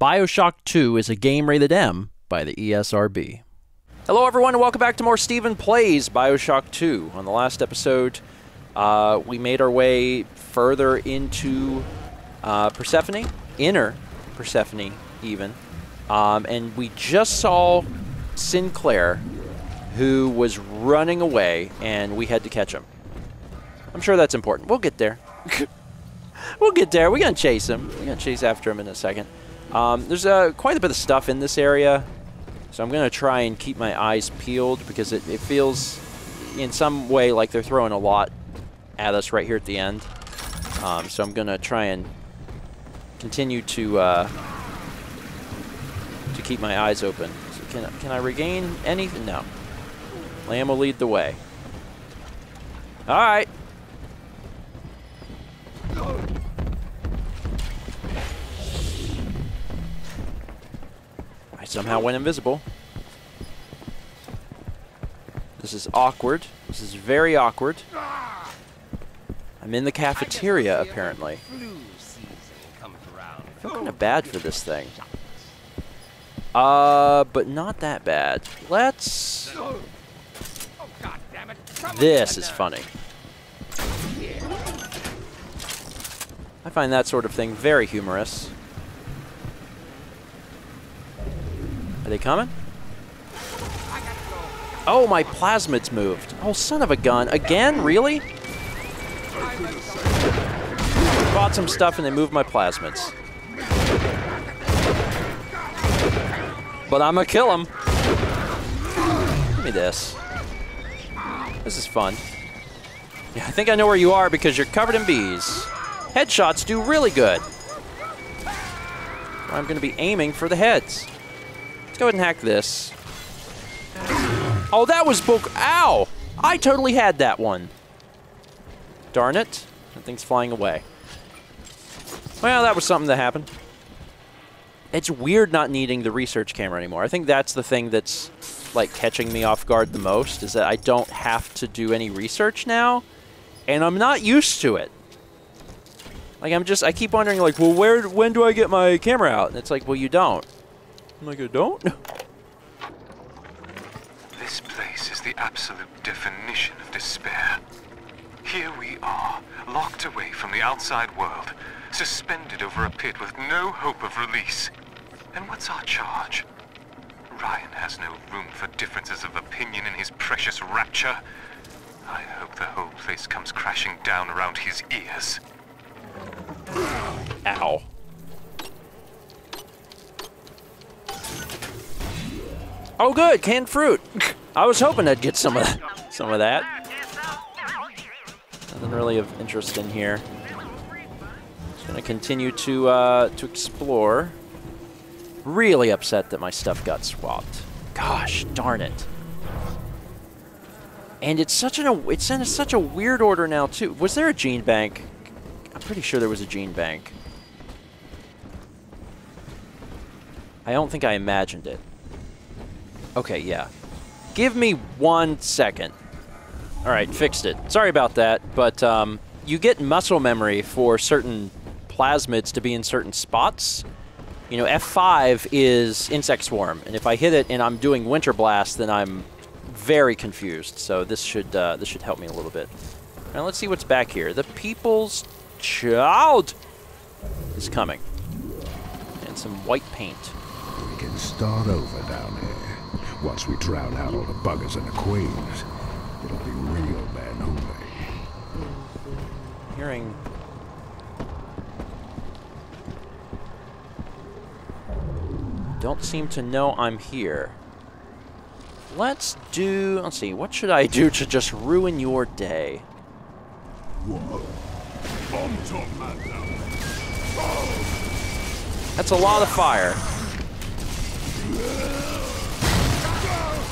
BioShock 2 is a game rated M by the ESRB. Hello everyone and welcome back to more Stephen Plays BioShock 2. On the last episode, we made our way further into Persephone, inner Persephone even, and we just saw Sinclair, who was running away, and we had to catch him. I'm sure that's important. We'll get there. We'll get there. We're going to chase him. We're going to chase after him in a second. There's quite a bit of stuff in this area, so I'm going to try and keep my eyes peeled because it feels in some way like they're throwing a lot at us right here at the end. So I'm going to try and continue to keep my eyes open. So can I regain anything? No. Lamb will lead the way. All right. I somehow went invisible. This is awkward. This is very awkward. I'm in the cafeteria, apparently. I feel kind of bad for this thing. But not that bad. Let's... This is funny. I find that sort of thing very humorous. Are they coming? Oh, my plasmid's moved. Oh, son of a gun. Again? Really? Bought some stuff and they moved my plasmids. But I'm gonna kill him. Give me this. This is fun. Yeah, I think I know where you are because you're covered in bees. Headshots do really good. I'm gonna be aiming for the heads. Let's go ahead and hack this. Oh, that was ow! I totally had that one. Darn it. That thing's flying away. Well, that was something that happened. It's weird not needing the research camera anymore. I think that's the thing that's like catching me off guard the most, is that I don't have to do any research now, and I'm not used to it. Like, I keep wondering, like, well, when do I get my camera out? And it's like, well, you don't. I'm like, I don't? This place is the absolute definition of despair. Here we are, locked away from the outside world, suspended over a pit with no hope of release. And what's our charge? Ryan has no room for differences of opinion in his precious Rapture. I hope the whole place comes crashing down around his ears. Ow. Oh good, canned fruit. I was hoping I'd get some of that. Nothing really of interest in here. Just gonna continue to explore. Really upset that my stuff got swapped. Gosh, darn it. And it's in such a weird order now, too. Was there a gene bank? I'm pretty sure there was a gene bank. I don't think I imagined it. Okay, yeah. Give me 1 second. All right, fixed it. Sorry about that, but you get muscle memory for certain plasmids to be in certain spots. You know, F5 is insect swarm, and if I hit it and I'm doing winter blast, then I'm very confused. So this should help me a little bit. Now let's see what's back here. The People's Child is coming, and some white paint. We can start over down here once we drown out all the buggers and the queens. It'll be real, man. Only. Hearing. Don't seem to know I'm here. Let's see, what should I do to just ruin your day? That's a lot of fire.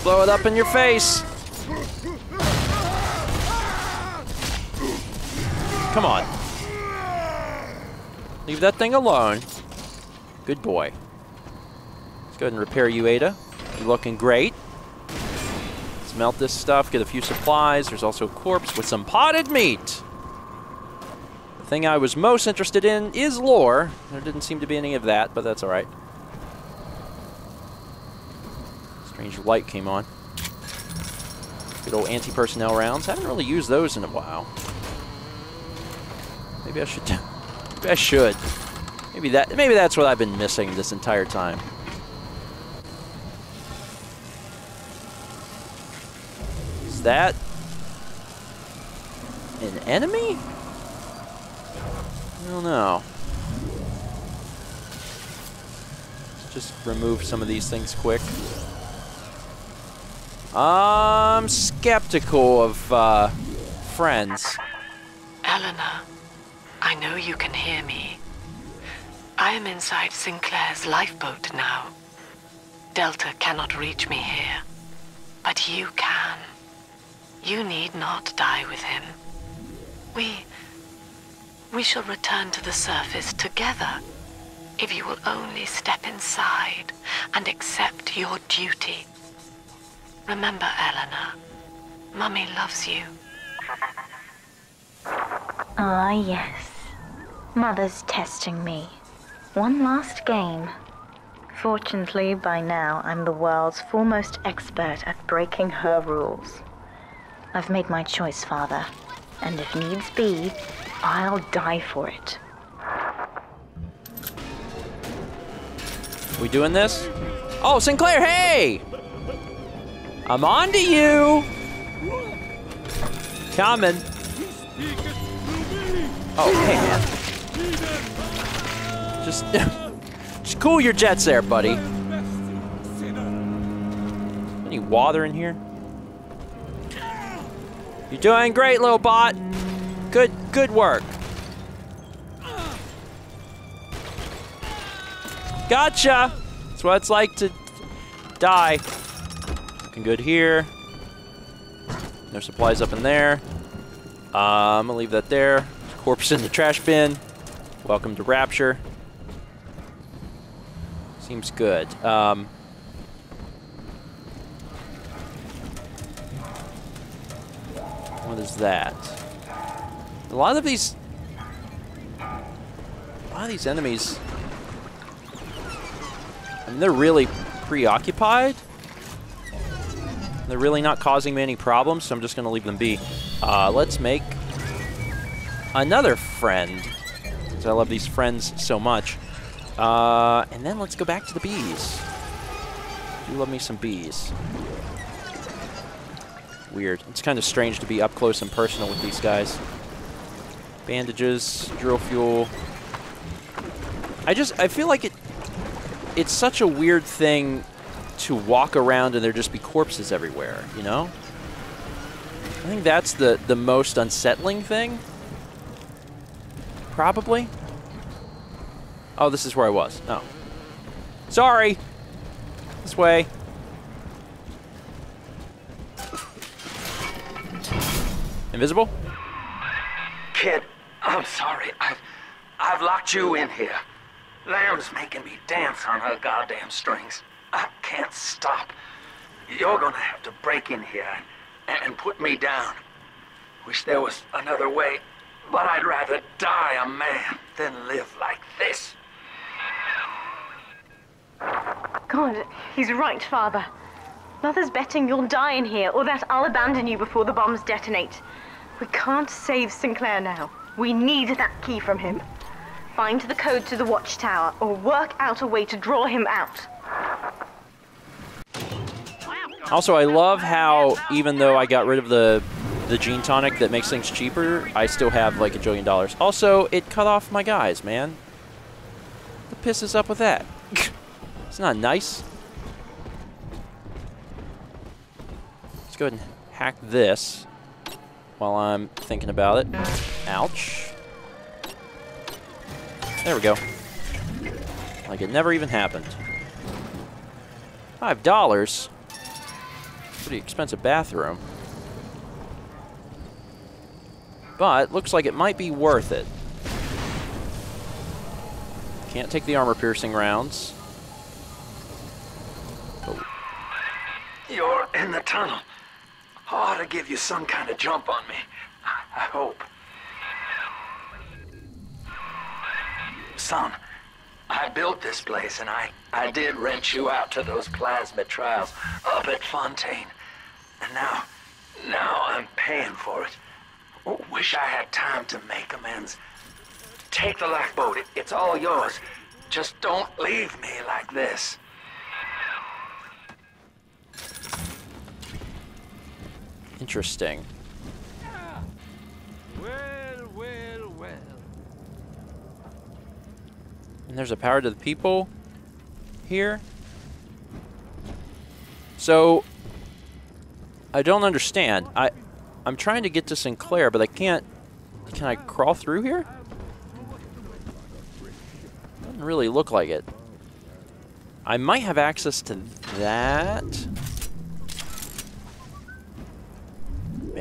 Blow it up in your face. Come on. Leave that thing alone. Good boy. Go ahead and repair you, Ada. You're looking great. Let's melt this stuff, get a few supplies. There's also a corpse with some potted meat. The thing I was most interested in is lore. There didn't seem to be any of that, but that's all right. Strange light came on. Good old anti-personnel rounds. I haven't really used those in a while. Maybe I should. Maybe I should. Maybe that. Maybe that's what I've been missing this entire time. Is that an enemy? I don't know. Let's just remove some of these things quick. I'm skeptical of friends. Eleanor, I know you can hear me. I am inside Sinclair's lifeboat now. Delta cannot reach me here, but you can. You need not die with him. We shall return to the surface together, if you will only step inside and accept your duty. Remember, Eleanor, Mummy loves you. Ah, yes. Mother's testing me. One last game. Fortunately, by now, I'm the world's foremost expert at breaking her rules. I've made my choice, Father, and if needs be, I'll die for it. We doing this? Oh, Sinclair, hey! I'm on to you! Coming. Oh, hey, man. Just cool your jets there, buddy. Any water in here? You're doing great, little bot. Good work. Gotcha! That's what it's like to die. Looking good here. No supplies up in there. I'm gonna leave that there. Corpse in the trash bin. Welcome to Rapture. Seems good. What is that? A lot of these enemies, I mean, they're really preoccupied. They're really not causing me any problems, so I'm just gonna leave them be. Let's make another friend, because I love these friends so much. And then let's go back to the bees. I do love me some bees. Weird. It's kind of strange to be up close and personal with these guys. Bandages, drill fuel. I feel like it's such a weird thing to walk around and there just be corpses everywhere, you know? I think that's the most unsettling thing. Probably. Oh, this is where I was. Oh. Sorry! This way. Invisible? Kid. I'm sorry, I've locked you in here. Lamb's making me dance on her goddamn strings. I can't stop. You're gonna have to break in here and put me down. Wish there was another way, but I'd rather die a man than live like this. God, he's right, Father. Mother's betting you'll die in here, or that I'll abandon you before the bombs detonate. We can't save Sinclair now. We need that key from him. Find the code to the watchtower, or work out a way to draw him out. Also, I love how, even though I got rid of the gene tonic that makes things cheaper, I still have like $1 trillion. Also, it cut off my guys, man. The piss is up with that? It's not nice. Let's go ahead and hack this while I'm thinking about it. Ouch. There we go. Like it never even happened. $5? Pretty expensive bathroom. But looks like it might be worth it. Can't take the armor-piercing rounds. Oh. You're in the tunnel. I ought to give you some kind of jump on me. I hope. Son, I built this place, and I did rent you out to those plasmid trials up at Fontaine. And now I'm paying for it. Wish I had time to make amends. Take the lifeboat. It's all yours. Just don't leave me like this. Interesting. Yeah. Well. And there's a power to the people here. So I don't understand. I'm trying to get to Sinclair, but I can't. Can I crawl through here? Doesn't really look like it. I might have access to that.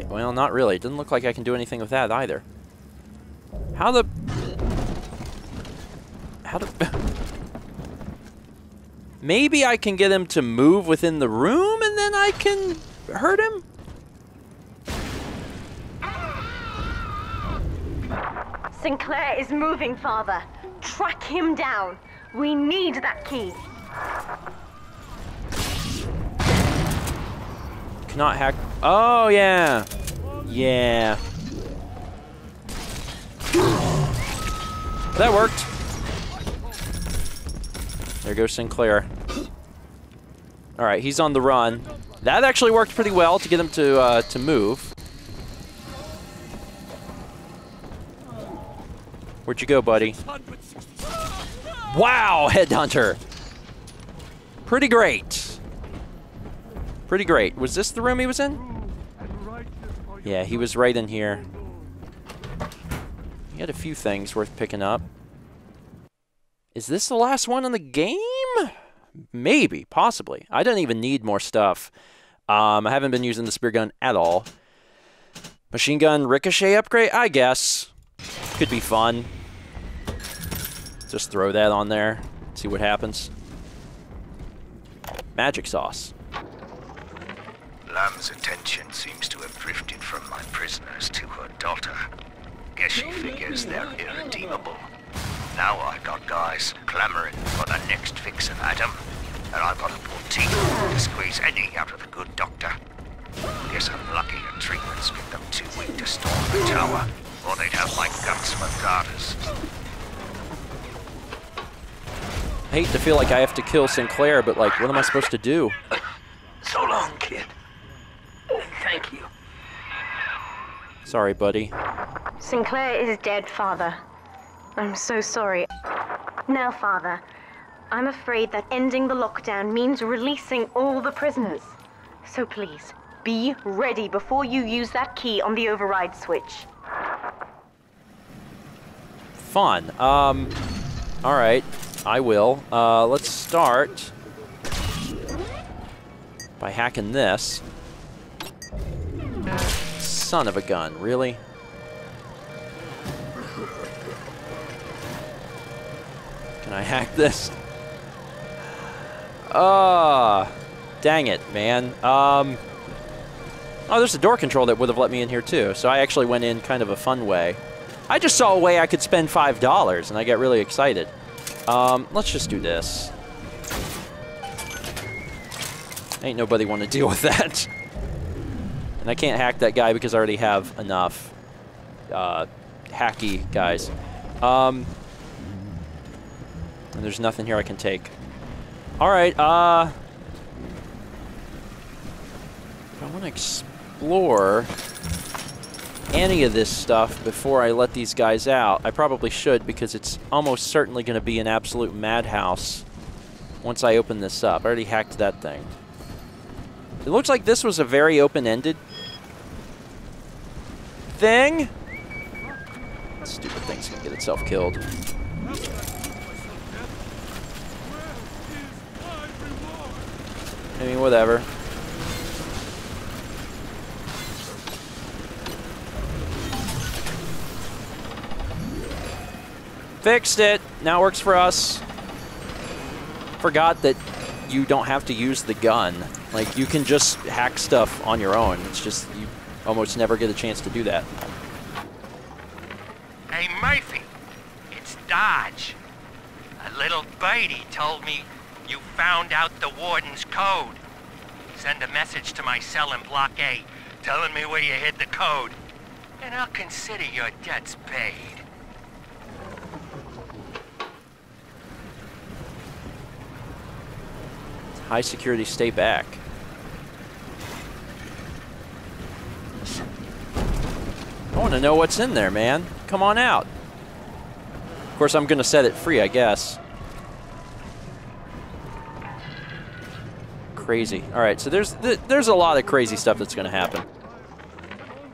Well, not really. It doesn't look like I can do anything with that either. Maybe I can get him to move within the room and then I can hurt him? Sinclair is moving, Father. Track him down. We need that key. Cannot hack. Oh, yeah. Yeah. That worked. There goes Sinclair. All right, he's on the run. That actually worked pretty well to get him to move. Where'd you go, buddy? Wow, headhunter. Pretty great. Pretty great. Was this the room he was in? Yeah, he was right in here. He had a few things worth picking up. Is this the last one in the game? Maybe, possibly. I don't even need more stuff. I haven't been using the spear gun at all. Machine gun ricochet upgrade, I guess. Could be fun. Just throw that on there, see what happens. Magic sauce. Lamb's attention seems to have drifted from my prisoners to her daughter. Guess she figures they're irredeemable. Now I've got guys clamoring for the next fixin' item, and I've got a poor to squeeze any out of the good doctor. Guess I'm lucky her treatment's been them too weak to storm the tower, or they'd have my guts for garters. I hate to feel like I have to kill Sinclair, but like, what am I supposed to do? So long, kid. Thank you. Sorry, buddy. Sinclair is dead, Father. I'm so sorry. Now, Father, I'm afraid that ending the lockdown means releasing all the prisoners. So please, be ready before you use that key on the override switch. Fun. All right. I will. Let's start by hacking this. Son of a gun, really? Can I hack this? Ah, dang it, man. Oh, there's a door control that would have let me in here too, so I actually went in kind of a fun way. I just saw a way I could spend $5 and I got really excited. Let's just do this. Ain't nobody want to deal with that. And I can't hack that guy because I already have enough hacky guys. And there's nothing here I can take. Alright, I want to explore any of this stuff before I let these guys out. I probably should, because it's almost certainly going to be an absolute madhouse once I open this up. I already hacked that thing. It looks like this was a very open-ended thing. Stupid thing's going to get itself killed. I mean, whatever. Fixed it. Now it works for us. Forgot that you don't have to use the gun. Like, you can just hack stuff on your own. It's just, you almost never get a chance to do that. Hey, Murphy. It's Dodge. I little birdie told me you found out the warden's code. Send a message to my cell in Block A telling me where you hid the code, and I'll consider your debts paid. High security, stay back. I want to know what's in there, man. Come on out. Of course, I'm going to set it free, I guess. Crazy. All right, so there's a lot of crazy stuff that's going to happen.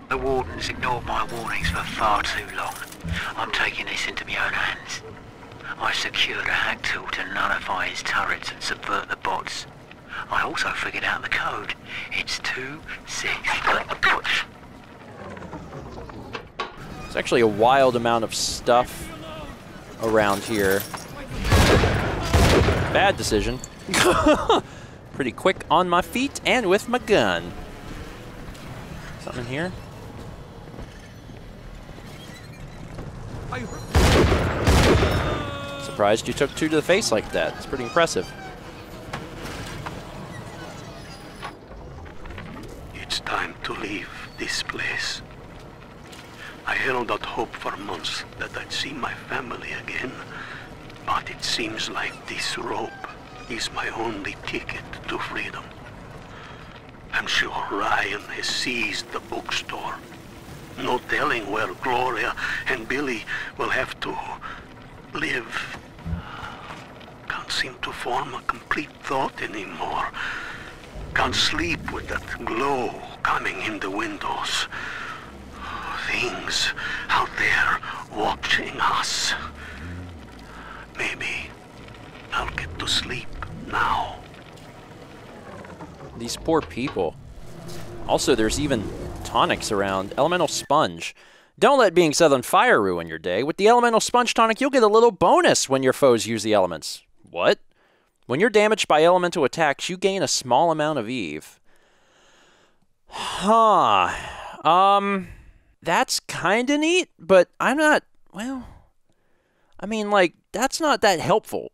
The wardens ignored my warnings for far too long. I'm taking this into my own hands. I secured a hack tool to nullify his turrets and subvert the bots. I also figured out the code. It's 268. It's actually a wild amount of stuff around here. Bad decision. Pretty quick on my feet and with my gun. Something in here? Surprised you took two to the face like that. It's pretty impressive. It's time to leave this place. I held out hope for months that I'd see my family again, but it seems like this rope is my only ticket to freedom. I'm sure Ryan has seized the bookstore. No telling where Gloria and Billy will have to live. Can't seem to form a complete thought anymore. Can't sleep with that glow coming in the windows. Things out there watching us. Maybe I'll get to sleep now. These poor people. Also, there's even tonics around. Elemental Sponge. Don't let being set on fire ruin your day. With the Elemental Sponge Tonic, you'll get a little bonus when your foes use the elements. What? When you're damaged by elemental attacks, you gain a small amount of Eve. Huh. That's kind of neat, but I'm not, well, I mean, like, that's not that helpful.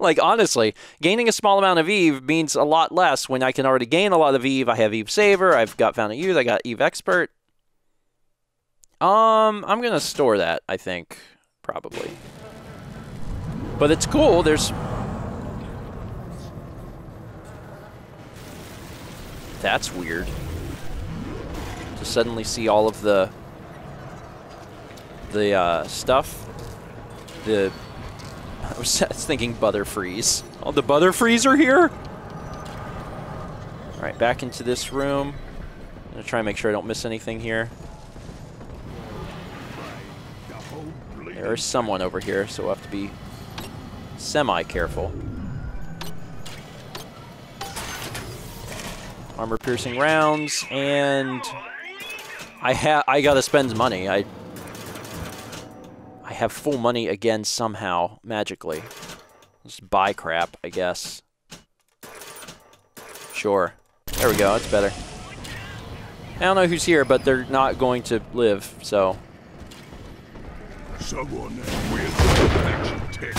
Like, honestly, gaining a small amount of Eve means a lot less when I can already gain a lot of Eve. I have Eve Saber, I've got Fountain of Youth, I got Eve Expert. I'm going to store that, I think, probably. But it's cool, there's... That's weird. To suddenly see all of the stuff. I was thinking Butterfreeze. Oh, the Butterfreeze are here? All right, back into this room. I'm gonna try and make sure I don't miss anything here. There is someone over here, so we'll have to be semi-careful. Armor-piercing rounds, and I gotta spend money. I have full money again somehow, magically. Just buy crap, I guess. Sure. There we go, that's better. I don't know who's here, but they're not going to live, so. Someone with action tech.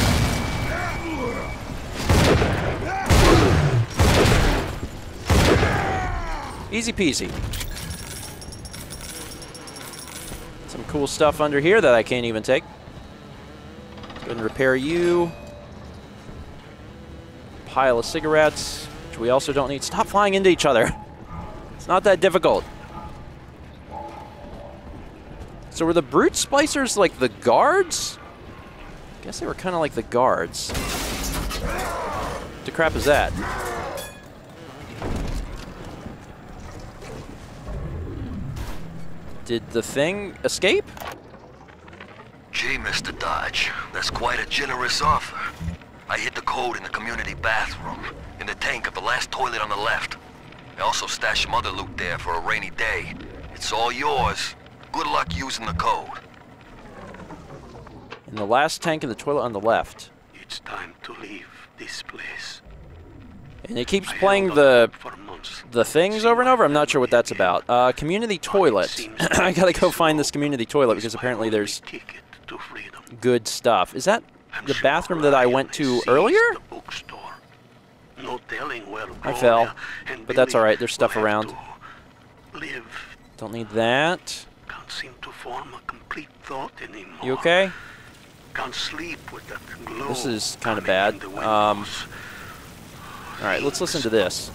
Easy peasy. Some cool stuff under here that I can't even take. And repair you. Pile of cigarettes, which we also don't need. Stop flying into each other. It's not that difficult. So were the Brute Splicers like the guards? I guess they were kind of like the guards. What the crap is that? Did the thing escape? Gee, Mr. Dodge, that's quite a generous offer. I hid the code in the community bathroom, in the tank of the last toilet on the left. I also stashed some other loot there for a rainy day. It's all yours. Good luck using the code. In the last tank of the toilet on the left. It's time to leave this place. And it keeps playing the things over and over. I'm not sure what that's about. Community toilet. I gotta go find this community toilet because apparently there's good stuff. Is that the bathroom that I went to earlier? I fell, but that's alright, there's stuff around. Don't need that. Can't seem to form a complete thought anymore. You okay? Can't sleep with that glow. This is kind of bad. Alright, let's listen to this.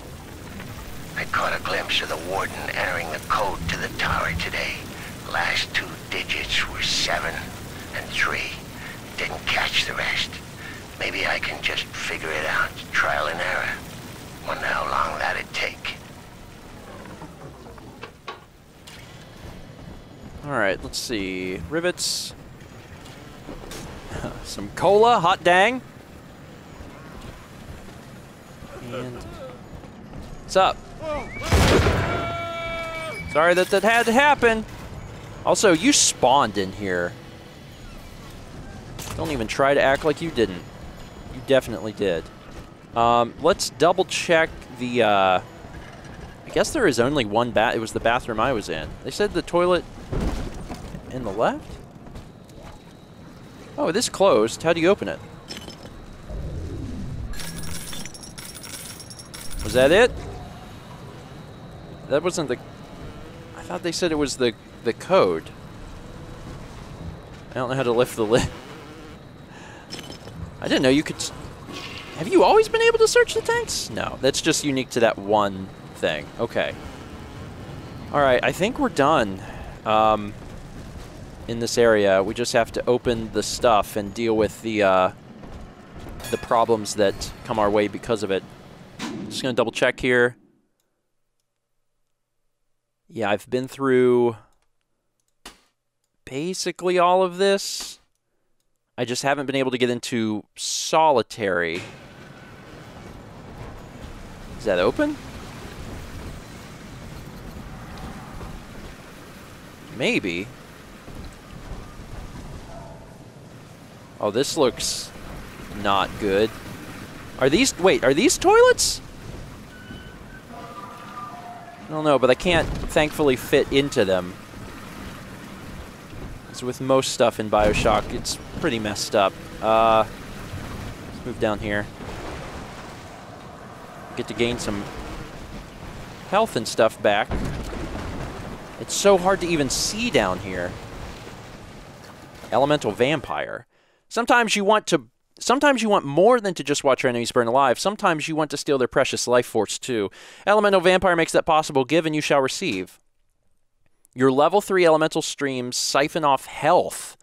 I caught a glimpse of the warden entering the code to the tower today. Last two digits were 7 and 3. Didn't catch the rest. Maybe I can just figure it out. Trial and error. Wonder how long that'd take. Alright, let's see. Rivets. Some cola, hot dang. And what's up? Sorry that that had to happen. Also, you spawned in here. Don't even try to act like you didn't. You definitely did. Let's double check the, I guess there is only one it was the bathroom I was in. They said the toilet in the left? Oh, it is closed. How do you open it? Was that it? That wasn't the... I thought they said it was the code. I don't know how to lift the lid. I didn't know you could... Have you always been able to search the tanks? No, that's just unique to that one thing. Okay. Alright, I think we're done in this area. We just have to open the stuff and deal with the problems that come our way because of it. Just gonna double check here. Yeah, I've been through basically all of this. I just haven't been able to get into solitary. Is that open? Maybe. Oh, this looks not good. Are these, wait, are these toilets? I don't know, but I can't, thankfully, fit into them. As with most stuff in BioShock, it's pretty messed up. Let's move down here. Get to gain some health and stuff back. It's so hard to even see down here. Elemental Vampire. Sometimes you want more than to just watch your enemies burn alive. Sometimes you want to steal their precious life force, too. Elemental Vampire makes that possible. Give and you shall receive. Your level 3 elemental streams siphon off health.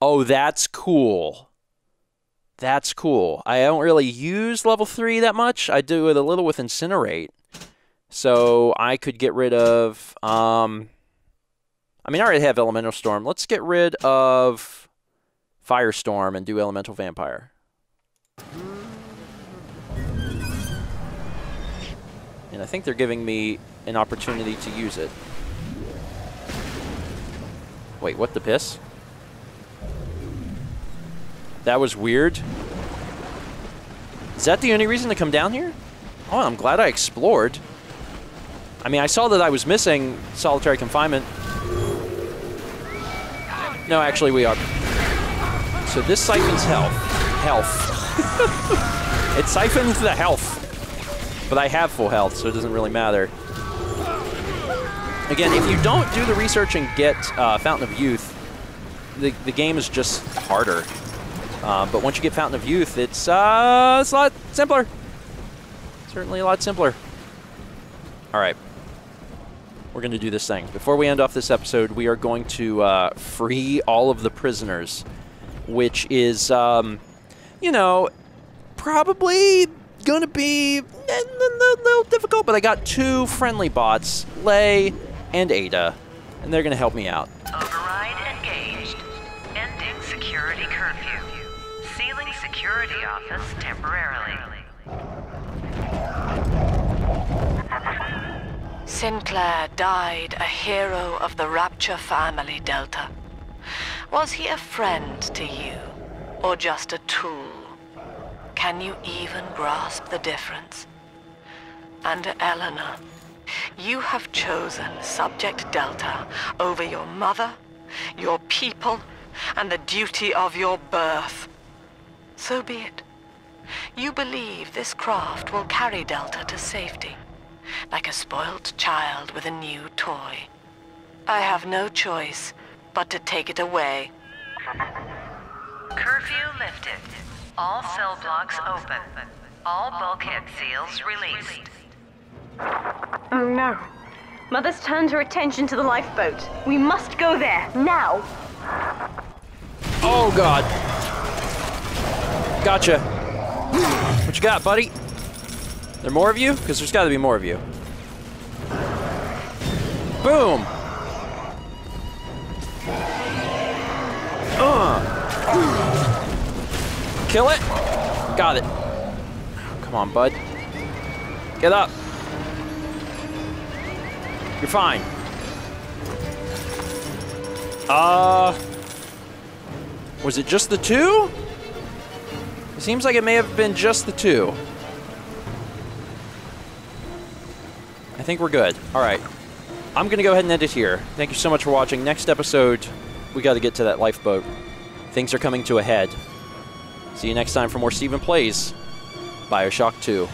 Oh, that's cool. That's cool. I don't really use level 3 that much. I do it a little with Incinerate. So I could get rid of... I mean, I already have Elemental Storm. Let's get rid of Firestorm and do Elemental Vampire. And I think they're giving me an opportunity to use it. Wait, what the piss? That was weird. Is that the only reason to come down here? Oh, I'm glad I explored. I mean, I saw that I was missing solitary confinement. No, actually, we are. So this siphons health. It siphons the health. But I have full health, so it doesn't really matter. Again, if you don't do the research and get Fountain of Youth, the game is just harder. But once you get Fountain of Youth, it's a lot simpler. Certainly a lot simpler. All right. We're going to do this thing. Before we end off this episode, we are going to free all of the prisoners, which is, you know, probably gonna be a little difficult, but I got 2 friendly bots, Lei and Ada, and they're gonna help me out. Override engaged. Ending security curfew. Sealing security office temporarily. Sinclair died a hero of the Rapture family, Delta. Was he a friend to you, or just a tool? Can you even grasp the difference? Under Eleanor, you have chosen Subject Delta over your mother, your people, and the duty of your birth. So be it. You believe this craft will carry Delta to safety, like a spoiled child with a new toy. I have no choice but to take it away. Curfew lifted. All cell blocks open. All bulkhead seals released. Oh no. Mother's turned her attention to the lifeboat. We must go there, now! Oh god. Gotcha. What you got, buddy? There more of you? Because there's gotta be more of you. Boom! Kill it. Got it. Come on, bud. Get up. You're fine. Was it just the two? It seems like it may have been just the two. I think we're good. All right. I'm gonna go ahead and end it here. Thank you so much for watching. Next episode, we got to get to that lifeboat. Things are coming to a head. See you next time for more Stephen Plays BioShock 2.